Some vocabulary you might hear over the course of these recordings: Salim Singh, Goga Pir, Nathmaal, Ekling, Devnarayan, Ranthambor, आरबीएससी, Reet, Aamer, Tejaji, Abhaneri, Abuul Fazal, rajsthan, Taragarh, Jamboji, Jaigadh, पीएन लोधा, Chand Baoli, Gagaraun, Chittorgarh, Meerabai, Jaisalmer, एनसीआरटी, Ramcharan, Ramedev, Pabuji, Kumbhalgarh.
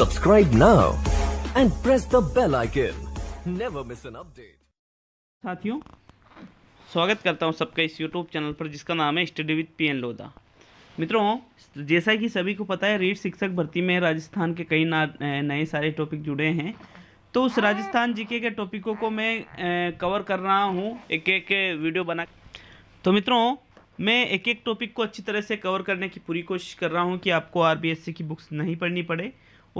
Subscribe now and press the bell icon. Never miss an update. साथियों, स्वागत करता हूं सबका इस YouTube चैनल पर जिसका नाम है स्टडी विद पीएन लोधा। मित्रों, जैसा कि सभी को पता है, रीट शिक्षक भर्ती में राजस्थान के कई नए सारे टॉपिक जुड़े हैं, तो उस राजस्थान जीके के टॉपिकों को मैं कवर कर रहा हूं एक वीडियो बना। तो मित्रों, मैं एक टॉपिक को अच्छी तरह से कवर करने की पूरी कोशिश कर रहा हूँ कि आपको आरबीएससी की बुक्स नहीं पढ़नी पड़े,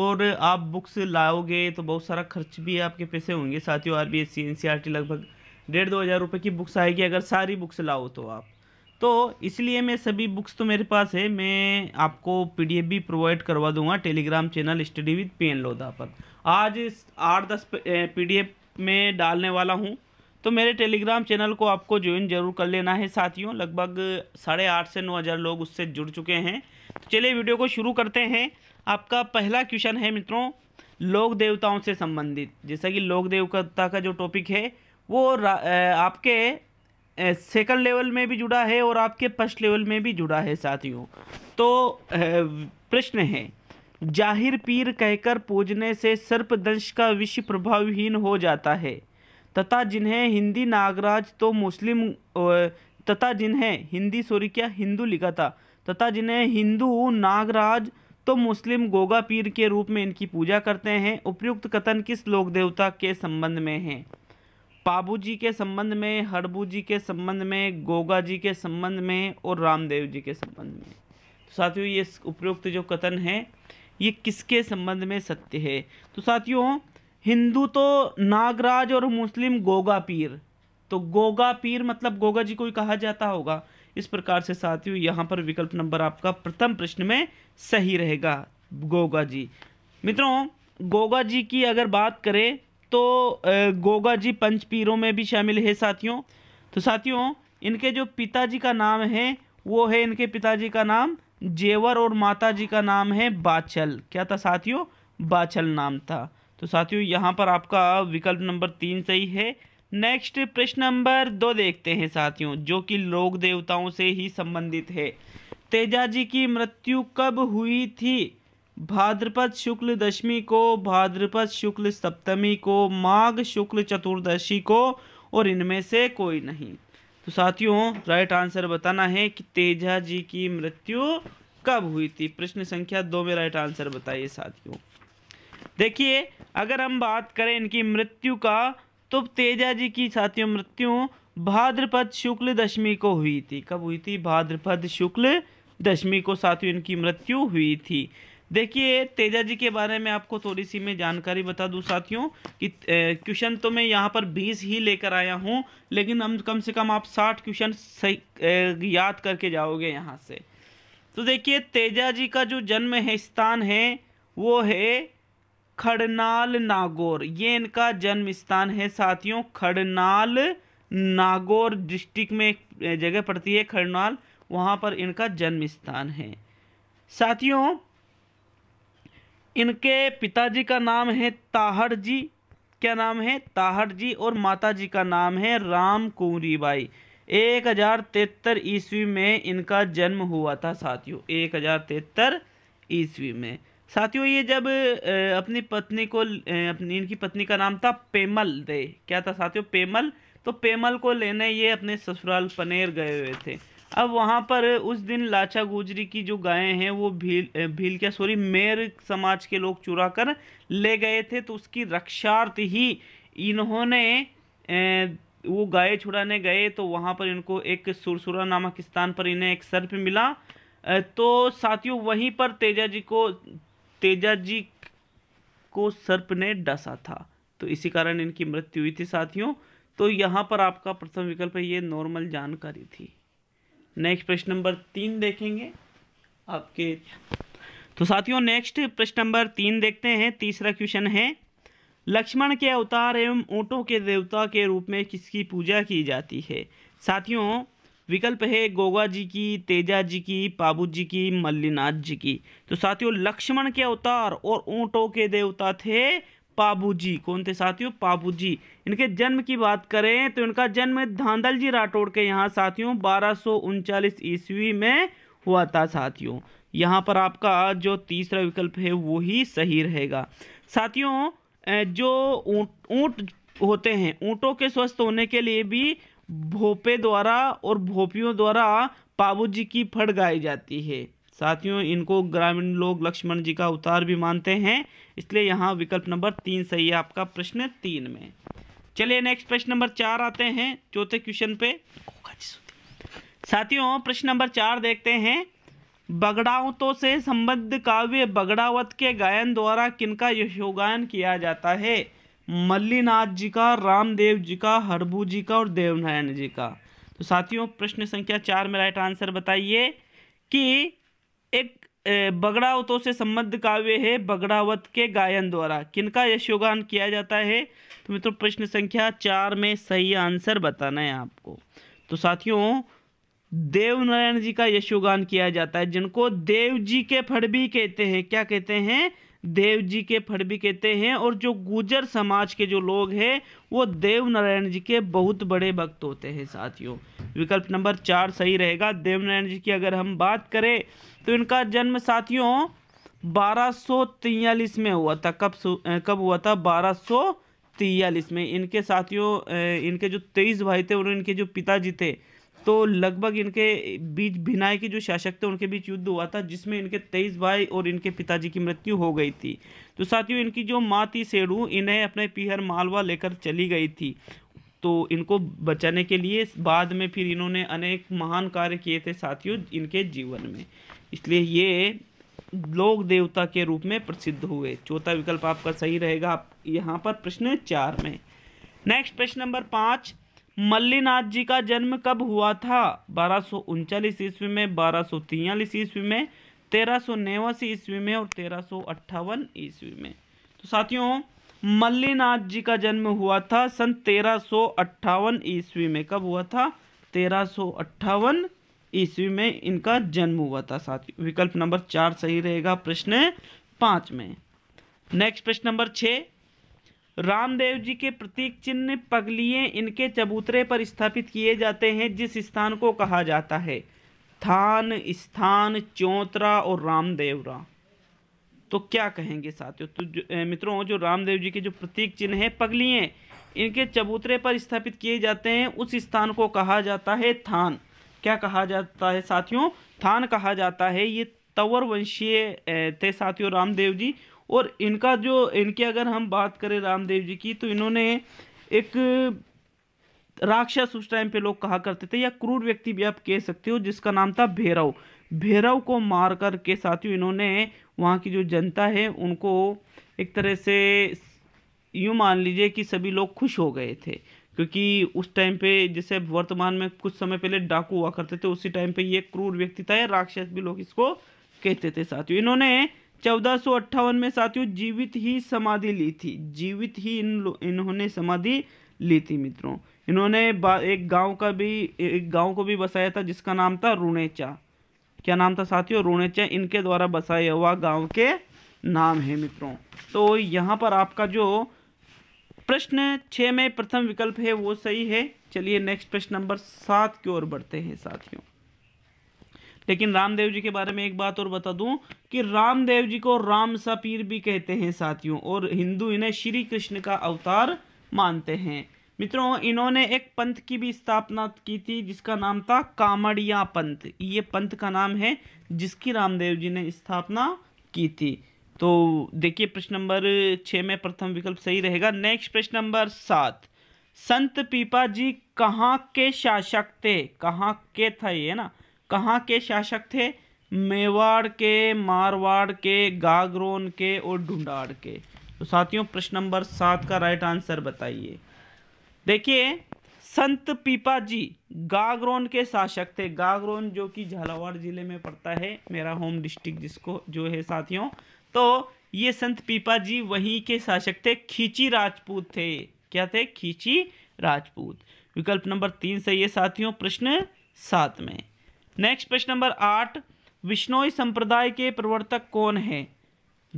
और आप बुक्स लाओगे तो बहुत सारा खर्च भी आपके पैसे होंगे। साथियों, आरबीएससी एनसीआरटी लगभग 1,500-2,000 रुपये की बुक्स आएगी अगर सारी बुक्स लाओ तो आप। तो इसलिए मैं सभी बुक्स तो मेरे पास है, मैं आपको पीडीएफ भी प्रोवाइड करवा दूंगा Telegram channel study with पीएन लोधा पर। आज 8-10 पीडीएफ में डालने वाला हूँ, तो मेरे टेलीग्राम चैनल को आपको ज्वाइन जरूर कर लेना है। साथियों, लगभग 8,500 से 9,000 लोग उससे जुड़ चुके हैं। तो चलिए वीडियो को शुरू करते हैं। आपका पहला क्वेश्चन है मित्रों, लोक देवताओं से संबंधित। जैसा कि लोक देवता का जो टॉपिक है वो आपके सेकंड लेवल में भी जुड़ा है और आपके फर्स्ट लेवल में भी जुड़ा है। साथियों, तो प्रश्न है, जाहिर पीर कहकर पूजने से सर्पदंश का विश्व प्रभावहीन हो जाता है तथा जिन्हें हिंदी नागराज तो मुस्लिम तथा जिन्हें हिंदी हिंदू लिखा था तथा जिन्हें हिंदू नागराज तो मुस्लिम गोगा पीर के रूप में इनकी पूजा करते हैं। उपयुक्त कथन किस लोक देवता के संबंध में है? पाबूजी के संबंध में, हड़बूजी के संबंध में, गोगा जी के संबंध में और रामदेव जी के संबंध में। तो साथियों, ये उपयुक्त जो कथन है ये किसके संबंध में सत्य है? तो साथियों, हिंदू तो नागराज और मुस्लिम गोगा पीर। तो गोगा पीर मतलब गोगा जी को ही कहा जाता होगा। इस प्रकार से साथियों, यहाँ पर विकल्प नंबर आपका प्रथम प्रश्न में सही रहेगा, गोगा जी। मित्रों, गोगा जी की अगर बात करें तो गोगा जी पंच पीरों में भी शामिल है। साथियों, तो साथियों, इनके जो पिताजी का नाम है वो है, इनके पिताजी का नाम जेवर और माता जी का नाम है बाछल। क्या था साथियों? बाछल नाम था। तो साथियों, यहाँ पर आपका विकल्प नंबर 3 सही है। नेक्स्ट प्रश्न नंबर 2 देखते हैं साथियों, जो कि लोक देवताओं से ही संबंधित है। तेजाजी की मृत्यु कब हुई थी? भाद्रपद शुक्ल दशमी को, भाद्रपद शुक्ल सप्तमी को, माघ शुक्ल चतुर्दशी को, और इनमें से कोई नहीं। तो साथियों, राइट आंसर बताना है कि तेजाजी की मृत्यु कब हुई थी। प्रश्न संख्या 2 में राइट आंसर बताइए साथियों। देखिए, अगर हम बात करें इनकी मृत्यु का, तो तेजाजी की साथियों मृत्यु भाद्रपद शुक्ल दशमी को हुई थी। कब हुई थी? भाद्रपद शुक्ल दशमी को साथियों इनकी मृत्यु हुई थी। देखिए, तेजाजी के बारे में आपको थोड़ी सी मैं जानकारी बता दूं साथियों कि क्वेश्चन तो मैं यहाँ पर 20 ही लेकर आया हूँ, लेकिन हम कम से कम आप 60 क्वेश्चन सही याद करके जाओगे यहाँ से। तो देखिए, तेजाजी का जो जन्म है स्थान है वो है खड़नाल नागौर। ये इनका जन्म स्थान है साथियों, खड़नाल नागौर डिस्ट्रिक्ट में एक जगह पड़ती है खड़नाल, वहाँ पर इनका जन्म स्थान है। साथियों, इनके पिताजी का नाम है ताहड़ जी। क्या नाम है? ताहड़ जी। और माता जी का नाम है राम कुंवरी बाई। 1073 ईस्वी में इनका जन्म हुआ था साथियों, 1073 ईस्वी में। साथियों, ये जब अपनी पत्नी को इनकी पत्नी का नाम था पेमल दे। क्या था साथियों? पेमल। तो पेमल को लेने ये अपने ससुराल पनेर गए हुए थे। अब वहाँ पर उस दिन लाछा गुजरी की जो गायें हैं वो मेर समाज के लोग चुरा कर ले गए थे। तो उसकी रक्षार्थ ही इन्होंने वो गायें छुड़ाने गए, तो वहाँ पर इनको एक सुरसुरा नामक स्थान पर इन्हें एक सर्प मिला। तो साथियों, वहीं पर तेजाजी को सर्प ने डसा था, तो इसी कारण इनकी मृत्यु हुई थी साथियों। तो यहाँ पर आपका प्रथम विकल्प है, ये नॉर्मल जानकारी थी। नेक्स्ट प्रश्न नंबर 3 देखेंगे आपके। तो साथियों, नेक्स्ट प्रश्न नंबर 3 देखते हैं। तीसरा क्वेश्चन है, लक्ष्मण के अवतार एवं ऊँटों के देवता के रूप में किसकी पूजा की जाती है? साथियों, विकल्प है गोगा जी की, तेजा जी की, पाबू जी की, मल्लीनाथ जी की। तो साथियों, लक्ष्मण के अवतार और ऊँटों के देवता थे पाबू जी। कौन थे साथियों? पाबू जी। इनके जन्म की बात करें तो इनका जन्म धांधल जी राठौड़ के यहाँ साथियों 1239 ईस्वी में हुआ था साथियों। यहाँ पर आपका जो तीसरा विकल्प है वो ही सही रहेगा। साथियों, जो ऊँट होते हैं, ऊँटों के स्वस्थ होने के लिए भी भोपे द्वारा और भोपियों द्वारा पाबूजी की फड़ गाई जाती है। साथियों, इनको ग्रामीण लोग लक्ष्मण जी का अवतार भी मानते हैं, इसलिए यहाँ विकल्प नंबर 3 सही है आपका प्रश्न 3 में। चलिए नेक्स्ट प्रश्न नंबर 4 आते हैं, चौथे क्वेश्चन पे। साथियों, प्रश्न नंबर 4 देखते हैं। बगड़ावतों से संबद्ध काव्य बगड़ावत के गायन द्वारा किनका यशोगान किया जाता है? मल्लीनाथ जी का, रामदेव जी का, हरबू जी का और देवनारायण जी का। तो साथियों, प्रश्न संख्या 4 में राइट आंसर बताइए कि एक बगड़ावतों से संबद्ध काव्य है बगड़ावत के गायन द्वारा किनका यशोगान किया जाता है। तो मित्रों, प्रश्न संख्या 4 में सही आंसर बताना है आपको। तो साथियों, देवनारायण जी का यशोगान किया जाता है, जिनको देव जी के फड़ भी कहते हैं। क्या कहते हैं? देव जी के फड़ भी कहते हैं। और जो गुजर समाज के जो लोग हैं वो देवनारायण जी के बहुत बड़े भक्त होते हैं। साथियों, विकल्प नंबर 4 सही रहेगा। देवनारायण जी की अगर हम बात करें तो इनका जन्म साथियों 1243 में हुआ था। कब हुआ था? 1243 में। इनके साथियों, इनके जो 23 भाई थे और इनके जो पिताजी थे, तो लगभग इनके बीच भिनाय के जो शासक थे उनके बीच युद्ध हुआ था, जिसमें इनके 23 भाई और इनके पिताजी की मृत्यु हो गई थी। तो साथियों, इनकी जो माँ थी सेडू, इन्हें अपने पीहर मालवा लेकर चली गई थी। तो इनको बचाने के लिए बाद में फिर इन्होंने अनेक महान कार्य किए थे साथियों इनके जीवन में, इसलिए ये लोक देवता के रूप में प्रसिद्ध हुए। चौथा विकल्प आपका सही रहेगा आप यहाँ पर प्रश्न 4 में। नेक्स्ट प्रश्न नंबर 5। मल्लीनाथ जी का जन्म कब हुआ था? 1239 ईस्वी में, 1243 ईस्वी में, 1389 ईस्वी में और 1358 ईस्वी में। तो साथियों, मल्लीनाथ जी का जन्म हुआ था सन 1358 ईस्वी में। कब हुआ था? 1358 ईस्वी में इनका जन्म हुआ था। साथियों, विकल्प नंबर 4 सही रहेगा प्रश्न 5 में। नेक्स्ट प्रश्न नंबर 6। रामदेव जी के प्रतीक चिन्ह पगलिए इनके चबूतरे पर स्थापित किए जाते हैं, जिस स्थान को कहा जाता है? थान, स्थान, चौतरा और रामदेवरा। तो क्या कहेंगे साथियों? तो मित्रों, जो रामदेव जी के जो प्रतीक चिन्ह है पगलिए इनके चबूतरे पर स्थापित किए जाते हैं, उस स्थान को कहा जाता है थान। क्या कहा जाता है साथियों? थान कहा जाता है। ये तंवर वंशीय थे साथियों रामदेव जी, और इनका जो इनकी अगर हम बात करें रामदेव जी की, तो इन्होंने एक राक्षस उस टाइम पे लोग कहा करते थे, या क्रूर व्यक्ति भी आप कह सकते हो, जिसका नाम था भैरव। भैरव को मार कर के साथियों इन्होंने वहाँ की जो जनता है उनको एक तरह से यूँ मान लीजिए कि सभी लोग खुश हो गए थे, क्योंकि उस टाइम पे जैसे वर्तमान में कुछ समय पहले डाकू हुआ करते थे, उसी टाइम पे ये क्रूर व्यक्ति था, या राक्षस भी लोग इसको कहते थे। साथियों, इन्होंने 1458 में साथियों जीवित ही समाधि ली थी। जीवित ही इन्होंने समाधि ली थी। मित्रों, इन्होंने एक गांव को भी बसाया था, जिसका नाम था रुणेचा। क्या नाम था साथियों? रुणेचा। इनके द्वारा बसाया हुआ गांव के नाम है मित्रों। तो यहाँ पर आपका जो प्रश्न 6 में प्रथम विकल्प है वो सही है। चलिए नेक्स्ट प्रश्न नंबर 7 की ओर बढ़ते हैं साथियों। लेकिन रामदेव जी के बारे में एक बात और बता दूं कि रामदेव जी को राम सा पीर भी कहते हैं साथियों, और हिंदू इन्हें श्री कृष्ण का अवतार मानते हैं। मित्रों, इन्होंने एक पंथ की भी स्थापना की थी, जिसका नाम था कामड़िया पंथ। ये पंथ का नाम है जिसकी रामदेव जी ने स्थापना की थी। तो देखिए, प्रश्न नंबर 6 में प्रथम विकल्प सही रहेगा। नेक्स्ट प्रश्न नंबर 7। संत पीपा जी कहाँ के शासक थे? कहाँ के था ये ना, कहाँ के शासक थे? मेवाड़ के, मारवाड़ के, गागरोन के और ढूंढाड़ के। तो साथियों, प्रश्न नंबर 7 का राइट आंसर बताइए। देखिए, संत पीपा जी गागरोन के शासक थे। गागरोन जो कि झालावाड़ जिले में पड़ता है, मेरा होम डिस्ट्रिक्ट जिसको जो है साथियों। तो ये संत पीपा जी वहीं के शासक थे। खींची राजपूत थे। क्या थे? खींची राजपूत। विकल्प नंबर 3 सही है साथियों प्रश्न 7 में। नेक्स्ट प्रश्न नंबर 8। विश्नोई संप्रदाय के प्रवर्तक कौन है?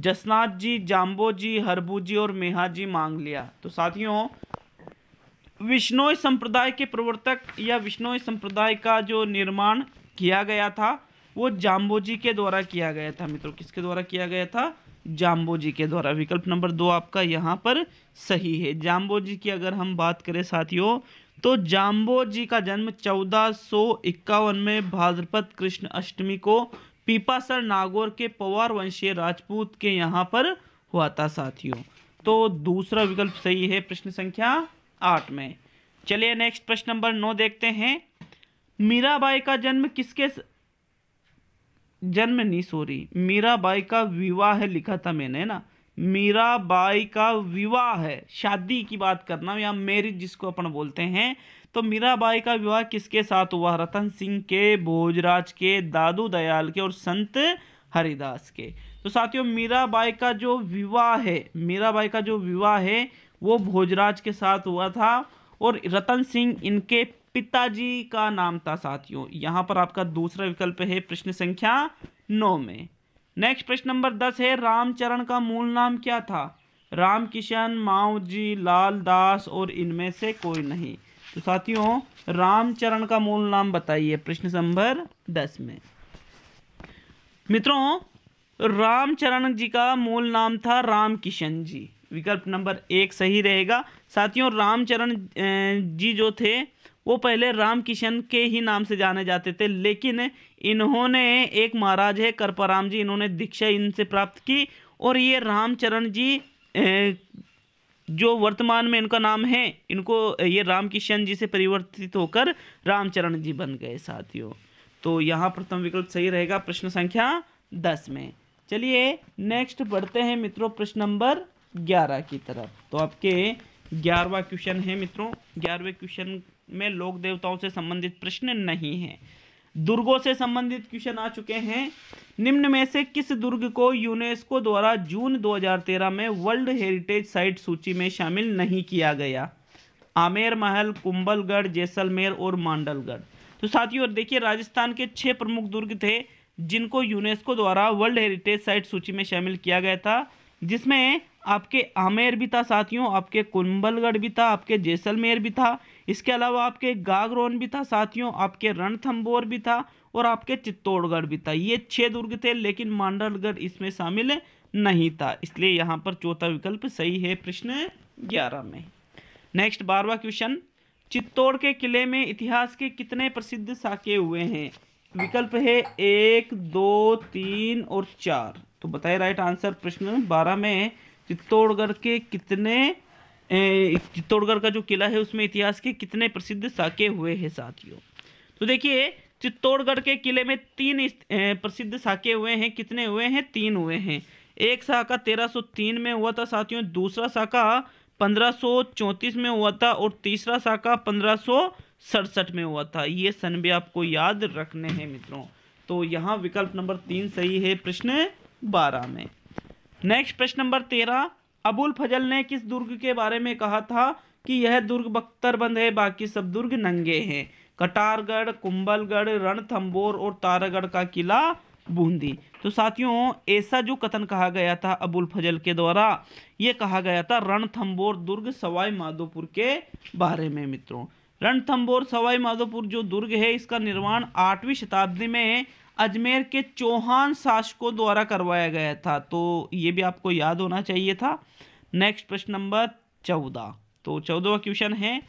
जसनाथ जी, जाम्बोजी, हरबूजी और मेहाजी मांग लिया। तो साथियों, विश्नोई संप्रदाय के प्रवर्तक या विश्नोई संप्रदाय का जो निर्माण किया गया था वो जाम्बोजी के द्वारा किया गया था। मित्रों किसके द्वारा किया गया था? जाम्बोजी के द्वारा। विकल्प नंबर 2 आपका यहाँ पर सही है। जाम्बोजी की अगर हम बात करें साथियों तो जाम्बोजी का जन्म 1451 में भाद्रपद कृष्ण अष्टमी को पीपासर नागौर के पवार वंशीय राजपूत के यहाँ पर हुआ था साथियों। तो दूसरा विकल्प सही है प्रश्न संख्या 8 में। चलिए नेक्स्ट प्रश्न नंबर 9 देखते हैं। मीराबाई का जन्म किसके जन्म नहीं सॉरी मीराबाई का विवाह लिखा था मैंने ना, मीराबाई का विवाह है, शादी की बात करना या मैरिज जिसको अपन बोलते हैं। तो मीराबाई का विवाह किसके साथ हुआ? रतन सिंह के, भोजराज के, दादू दयाल के और संत हरिदास के। तो साथियों मीराबाई का जो विवाह है, मीराबाई का जो विवाह है वो भोजराज के साथ हुआ था और रतन सिंह इनके पिताजी का नाम था साथियों। यहाँ पर आपका दूसरा विकल्प है प्रश्न संख्या 9 में। नेक्स्ट प्रश्न नंबर 10 है, रामचरण का मूल नाम क्या था? रामकिशन, मावजी, लाल दास और इनमें से कोई नहीं। तो साथियों रामचरण का मूल नाम बताइए प्रश्न नंबर 10 में। मित्रों रामचरण जी का मूल नाम था रामकिशन जी। विकल्प नंबर 1 सही रहेगा साथियों। रामचरण जी जो थे वो पहले रामकिशन के ही नाम से जाने जाते थे, लेकिन इन्होंने एक महाराज है करपराम जी, इन्होंने दीक्षा इनसे प्राप्त की और ये रामचरण जी जो वर्तमान में इनका नाम है, इनको ये रामकिशन जी से परिवर्तित होकर रामचरण जी बन गए साथियों। तो यहाँ प्रथम विकल्प सही रहेगा प्रश्न संख्या 10 में। चलिए नेक्स्ट बढ़ते हैं मित्रों प्रश्न नंबर 11 की तरफ। तो आपके 11वां क्वेश्चन है मित्रों। 11वें क्वेश्चन में लोक देवताओं से संबंधित प्रश्न नहीं है, दुर्गों से संबंधित क्वेश्चन आ चुके हैं। निम्न में से किस दुर्ग को यूनेस्को द्वारा जून 2013 में वर्ल्ड हेरिटेज साइट सूची में शामिल नहीं किया गया? आमेर महल, कुंभलगढ़, जैसलमेर और मांडलगढ़। तो साथियों देखिए राजस्थान के 6 प्रमुख दुर्ग थे जिनको यूनेस्को द्वारा वर्ल्ड हेरिटेज साइट सूची में शामिल किया गया था, जिसमें आपके आमेर भी था साथियों, आपके कुंभलगढ़ भी था, आपके जैसलमेर भी था, इसके अलावा आपके गागरौन भी था साथियों, आपके रणथंबोर भी था और आपके चित्तौड़गढ़ भी था। ये 6 दुर्ग थे लेकिन मांडलगढ़ इसमें शामिल नहीं था, इसलिए यहाँ पर चौथा विकल्प सही है प्रश्न 11 में। नेक्स्ट 12वां क्वेश्चन, चित्तौड़ के किले में इतिहास के कितने प्रसिद्ध साके हुए हैं? विकल्प है 1, 2, 3 और 4। तो बताइए राइट आंसर प्रश्न 12 में चित्तौड़गढ़ के कितने, चित्तौड़गढ़ का जो किला है उसमें इतिहास के कितने प्रसिद्ध साके हुए हैं साथियों। तो देखिए चित्तौड़गढ़ के किले में 3 प्रसिद्ध साके हुए हैं। कितने हुए हैं? 3 हुए हैं। एक साका 1303 में हुआ था साथियों, दूसरा साका 1534 में हुआ था और तीसरा साका 1567 में हुआ था। ये सन भी आपको याद रखने हैं मित्रों। तो यहाँ विकल्प नंबर 3 सही है प्रश्न 12 में। नेक्स्ट प्रश्न नंबर 13, अबुल फजल ने किस दुर्ग के बारे में कहा था कि यह दुर्ग बख्तरबंद है, बाकी सब दुर्ग नंगे हैं? कटारगढ़, कुंभलगढ़, रणथंबोर और तारागढ़ का किला बूंदी। तो साथियों ऐसा जो कथन कहा गया था अबुल फजल के द्वारा, ये कहा गया था रणथंबोर दुर्ग सवाई माधोपुर के बारे में। मित्रों रणथंबोर सवाई माधोपुर जो दुर्ग है इसका निर्माण 8वीं शताब्दी में अजमेर के चौहान शासकों द्वारा करवाया गया था, तो ये भी आपको याद होना चाहिए था। नेक्स्ट प्रश्न नंबर 14, तो 14वां क्वेश्चन है,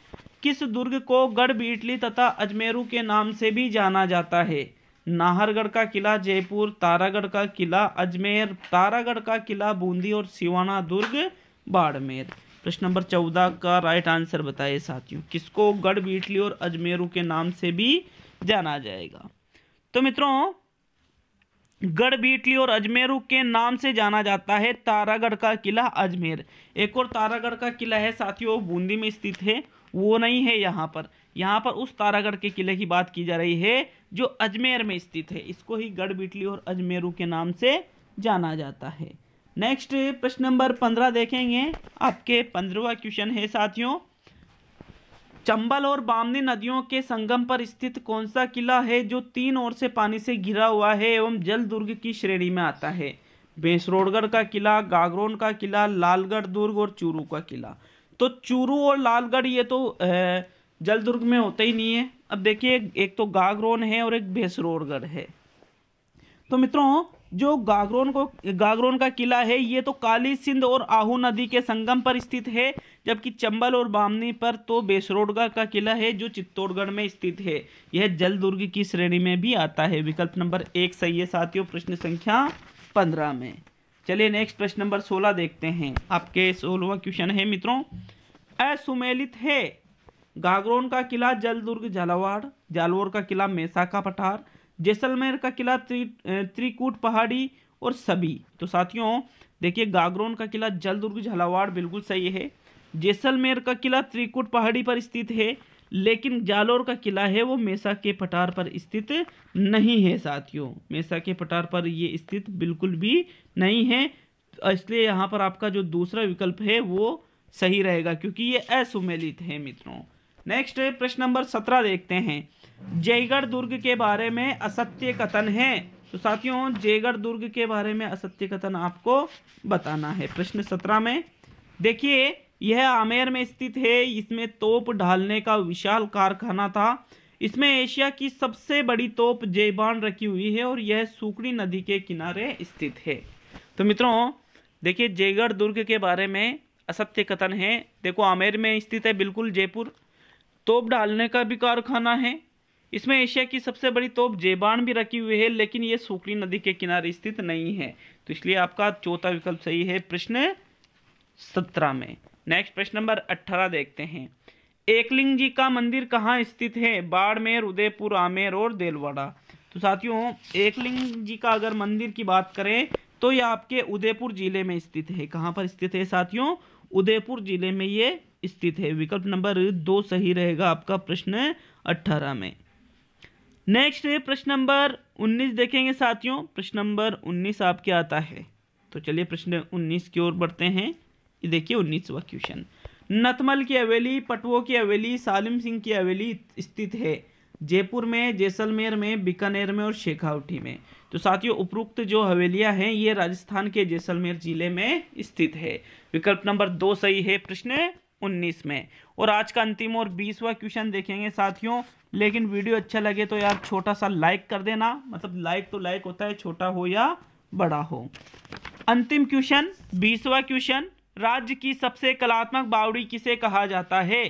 किस दुर्ग को गढ़बीटली तथा अजमेरू के नाम से भी जाना जाता है? नाहरगढ़ का किला जयपुर, तारागढ़ का किला अजमेर, तारागढ़ का किला बूंदी और सिवाना दुर्ग बाड़मेर। प्रश्न नंबर 14 का राइट आंसर बताइए साथियों, किसको गढ़बीटली और अजमेरू के नाम से भी जाना जाएगा? तो मित्रों गढ़बीटली और अजमेरू के नाम से जाना जाता है तारागढ़ का किला अजमेर। एक और तारागढ़ का किला है साथियों बूंदी में स्थित है, वो नहीं है यहाँ पर। यहाँ पर उस तारागढ़ के किले की बात की जा रही है जो अजमेर में स्थित है, इसको ही गढ़बीटली और अजमेरू के नाम से जाना जाता है। नेक्स्ट प्रश्न नंबर 15 देखेंगे, आपके 15वां क्वेश्चन है साथियों, चंबल और बामनी नदियों के संगम पर स्थित कौन सा किला है जो 3 ओर से पानी से घिरा हुआ है एवं जल दुर्ग की श्रेणी में आता है? भैंसरोडगढ़ का किला, गागरौन का किला, लालगढ़ दुर्ग और चूरू का किला। तो चूरू और लालगढ़ ये तो जल दुर्ग में होता ही नहीं है। अब देखिए एक तो गागरौन है और एक भैंसरोडगढ़ है। तो मित्रों जो गागरोन का किला है ये तो काली सिंध और आहू नदी के संगम पर स्थित है, जबकि चंबल और बामनी पर तो भैंसरोडगढ़ का किला है जो चित्तौड़गढ़ में स्थित है। यह जलदुर्ग की श्रेणी में भी आता है। विकल्प नंबर 1 सही है साथियों प्रश्न संख्या 15 में। चलिए नेक्स्ट प्रश्न नंबर 16 देखते हैं। आपके 16वां क्वेश्चन है मित्रों, असुमेलित है गागरोन का किला जलदुर्ग झालावाड़, जालौर का किला मेसाका पठार, जैसलमेर का किला त्रिकूट पहाड़ी और सभी। तो साथियों देखिए गागरोन का किला जलदुर्ग झालावाड़ बिल्कुल सही है, जैसलमेर का किला त्रिकूट पहाड़ी पर स्थित है, लेकिन जालौर का किला है वो मेसा के पठार पर स्थित नहीं है साथियों, मेसा के पठार पर ये स्थित बिल्कुल भी नहीं है, इसलिए यहाँ पर आपका जो दूसरा विकल्प है वो सही रहेगा क्योंकि ये असुमेलित है मित्रों। नेक्स्ट प्रश्न नंबर 17 देखते हैं। जयगढ़ दुर्ग के बारे में असत्य कथन है। तो साथियों जयगढ़ दुर्ग के बारे में असत्य कथन आपको बताना है। प्रश्न 17 में देखिए यह आमेर में स्थित है, इसमें तोप ढालने का विशाल कारखाना था, इसमें एशिया की सबसे बड़ी तोप जयबान रखी हुई है और यह सूकड़ी नदी के किनारे स्थित है। तो मित्रों देखिए जयगढ़ दुर्ग के बारे में असत्य कथन है। देखो आमेर में स्थित है बिल्कुल, जयपुर तोप डालने का भी कारखाना है, इसमें एशिया की सबसे बड़ी तोप जयबान भी रखी हुई है, लेकिन ये सूकड़ी नदी के किनारे स्थित नहीं है, तो इसलिए आपका चौथा विकल्प सही है प्रश्न 17 में। नेक्स्ट प्रश्न नंबर 18 देखते हैं। एकलिंग जी का मंदिर कहाँ स्थित है? बाड़मेर, उदयपुर, आमेर और देलवाड़ा। तो साथियों एकलिंग जी का अगर मंदिर की बात करें तो यह आपके उदयपुर जिले में स्थित है। कहाँ पर स्थित है साथियों? उदयपुर जिले में ये स्थित है। विकल्प नंबर 2 सही रहेगा आपका प्रश्न 18 में। नेक्स्ट प्रश्न नंबर 19 देखेंगे साथियों। प्रश्न नंबर 19 आपके आता है, तो चलिए प्रश्न 19 की ओर बढ़ते हैं। ये देखिए 19वां क्वेश्चन। नथमल की हवेली, पटवों की हवेली, सालिम सिंह की हवेली स्थित है जयपुर में, जैसलमेर में, बीकानेर में और शेखावटी में। तो साथियों उपरोक्त जो हवेलियां हैं ये राजस्थान के जैसलमेर जिले में स्थित है। विकल्प नंबर 2 सही है प्रश्न 19 में। और आज का अंतिम और 20वां क्वेश्चन देखेंगे साथियों, लेकिन वीडियो अच्छा लगे तो यार छोटा सा लाइक कर देना, मतलब लाइक तो लाइक होता है छोटा हो या बड़ा हो। अंतिम क्वेश्चन 20वां क्वेश्चन, राज्य की सबसे कलात्मक बावड़ी किसे कहा जाता है?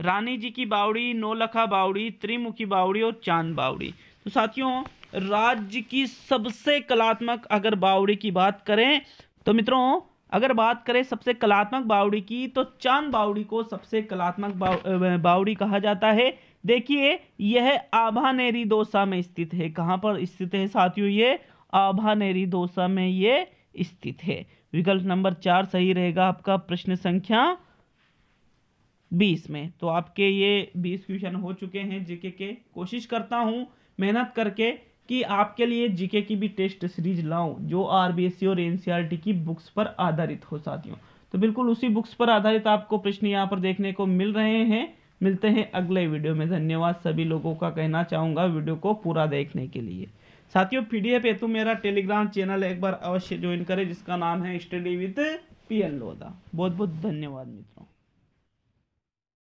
रानी जी की बावड़ी, नौलखा बावड़ी, त्रिमुखी बावड़ी और चांद बावड़ी। तो साथियों राज्य की सबसे कलात्मक अगर बावड़ी की बात करें तो मित्रों अगर बात करें सबसे कलात्मक बावड़ी की तो चांद बावड़ी को सबसे कलात्मक बावड़ी कहा जाता है। देखिए यह आभानेरी दोसा में स्थित है। कहाँ पर स्थित है साथियों? ये आभानेरी दोसा में ये स्थित है। विकल्प नंबर 4 सही रहेगा आपका प्रश्न संख्या 20 में। तो आपके ये 20 क्वेश्चन हो चुके हैं जीके के। कोशिश करता हूँ मेहनत करके कि आपके लिए जीके की भी टेस्ट सीरीज लाऊं जो आरबीएससी और एनसीआरटी की बुक्स पर आधारित हो साथियों। तो बिल्कुल उसी बुक्स पर आधारित आपको प्रश्न यहाँ पर देखने को मिल रहे हैं। मिलते हैं अगले वीडियो में। धन्यवाद सभी लोगों का, कहना चाहूँगा वीडियो को पूरा देखने के लिए। साथियों पीडीएफ हेतु मेरा टेलीग्राम चैनल एक बार अवश्य ज्वाइन करें जिसका नाम है स्टडी विद पीएन लोधा। बहुत बहुत धन्यवाद मित्रों।